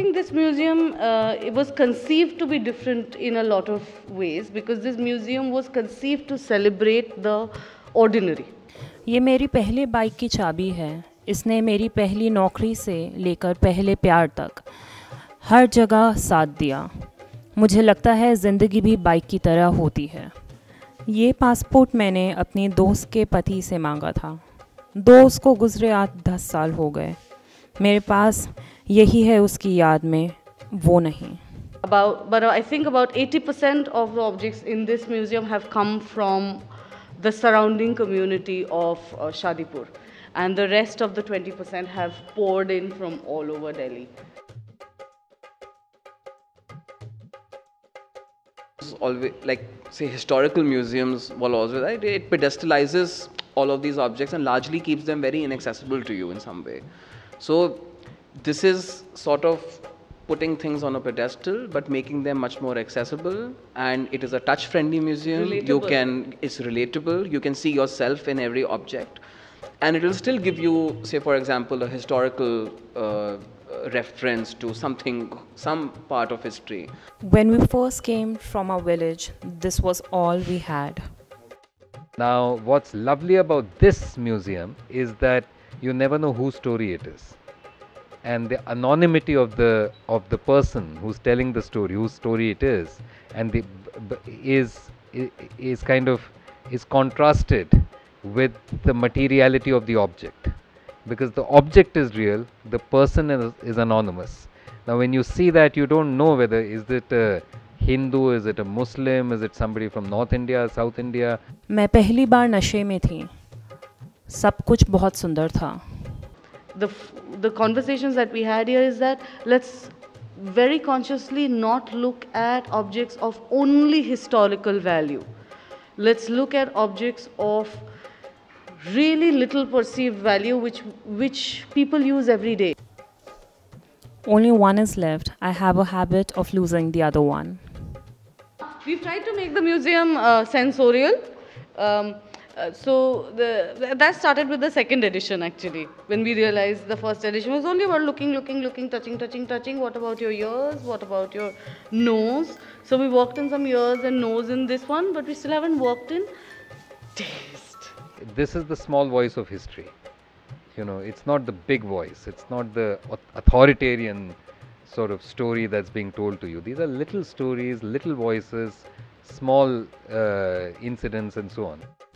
think this museum, it was conceived to be different in a lot of ways, because this museum was conceived to celebrate the ordinary. ये मेरी पहले bike की चाबी है. इसने मेरी पहली नौकरी से लेकर पहले प्यार तक हर जगह साथ दिया. मुझे लगता है ज़िंदगी भी बाइक की तरह होती है. ये पासपोर्ट मैंने अपने दोस्त के पति से मांगा था. दोस्त को गुजरे 8-10 साल हो गए. मेरे पास यही है उसकी याद में, वो नहीं. But I think about 80% of the objects in this museum have come from the surrounding community of Shadipur, and the rest of the 20% have poured in from all over Delhi. It's always, like, say, historical museums will always, right? It pedestalizes all of these objects and largely keeps them very inaccessible to you in some way. So this is sort of putting things on a pedestal but making them much more accessible, and it is a touch-friendly museum. Relatable. It's relatable. You can see yourself in every object, and it will still give you, say, for example, a historical reference to something, some part of history. When we first came from our village, this was all we had. Now, what's lovely about this museum is that you never know whose story it is, and the anonymity of the person who's telling the story, whose story it is, and is contrasted with the materiality of the object, because the object is real, the person is anonymous. Now, when you see that, you don't know whether is it a Hindu, is it a Muslim, is it somebody from North India, South India. मैं पहली बार नशे में थी. सब कुछ बहुत सुंदर था. The conversations that we had here is that let's very consciously not look at objects of only historical value. Let's look at objects of really little perceived value, which people use every day. Only one is left. I have a habit of losing the other one. We've tried to make the museum sensorial. That started with the second edition, actually, when we realized the first edition was only about looking, touching. What about your ears? What about your nose? So we worked in some ears and nose in this one, but we still haven't worked in taste. This is the small voice of history. You know, it's not the big voice. It's not the authoritarian sort of story that's being told to you. These are little stories, little voices, small incidents and so on.